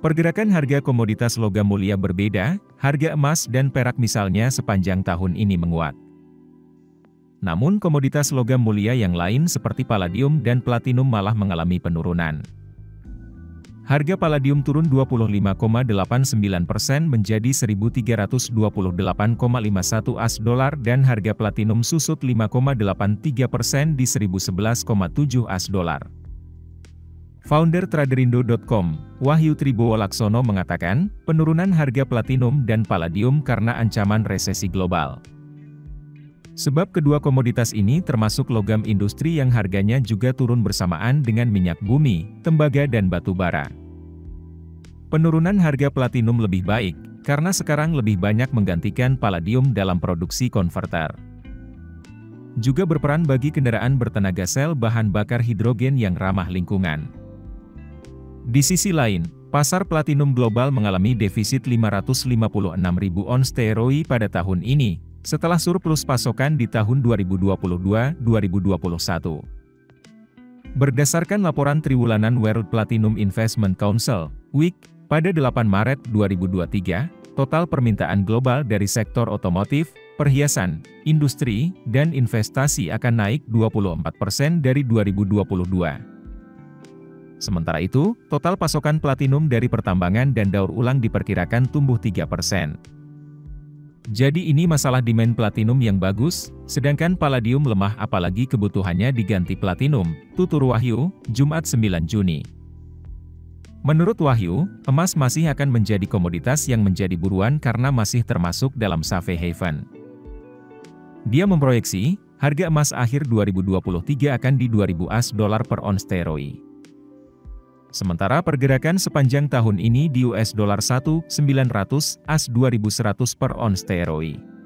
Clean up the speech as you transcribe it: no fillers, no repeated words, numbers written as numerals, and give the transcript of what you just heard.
Pergerakan harga komoditas logam mulia berbeda, harga emas dan perak misalnya sepanjang tahun ini menguat. Namun komoditas logam mulia yang lain seperti Paladium dan Platinum malah mengalami penurunan. Harga Paladium turun 25,89% menjadi 1.328,51 AUD dan harga Platinum susut 5,83% di 1.011,7 AUD. Founder Traderindo.com, Wahyu Tribowo Laksono mengatakan, penurunan harga Platinum dan Paladium karena ancaman resesi global. Sebab kedua komoditas ini termasuk logam industri yang harganya juga turun bersamaan dengan minyak bumi, tembaga dan batu bara. Penurunan harga Platinum lebih baik, karena sekarang lebih banyak menggantikan Paladium dalam produksi konverter. Juga berperan bagi kendaraan bertenaga sel bahan bakar hidrogen yang ramah lingkungan. Di sisi lain, pasar platinum global mengalami defisit 556.000 ons TROI pada tahun ini, setelah surplus pasokan di tahun 2022-2021. Berdasarkan laporan triwulanan World Platinum Investment Council, WIC, pada 8 Maret 2023, total permintaan global dari sektor otomotif, perhiasan, industri, dan investasi akan naik 24% dari 2022. Sementara itu, total pasokan platinum dari pertambangan dan daur ulang diperkirakan tumbuh 3%. Jadi ini masalah demand platinum yang bagus, sedangkan Paladium lemah apalagi kebutuhannya diganti platinum, tutur Wahyu, Jumat 9 Juni. Menurut Wahyu, emas masih akan menjadi komoditas yang menjadi buruan karena masih termasuk dalam safe haven. Dia memproyeksi, harga emas akhir 2023 akan di 2.000 AUD per ons TROI. Sementara pergerakan sepanjang tahun ini di US$1.900 AUD 2.100 per ons TROI.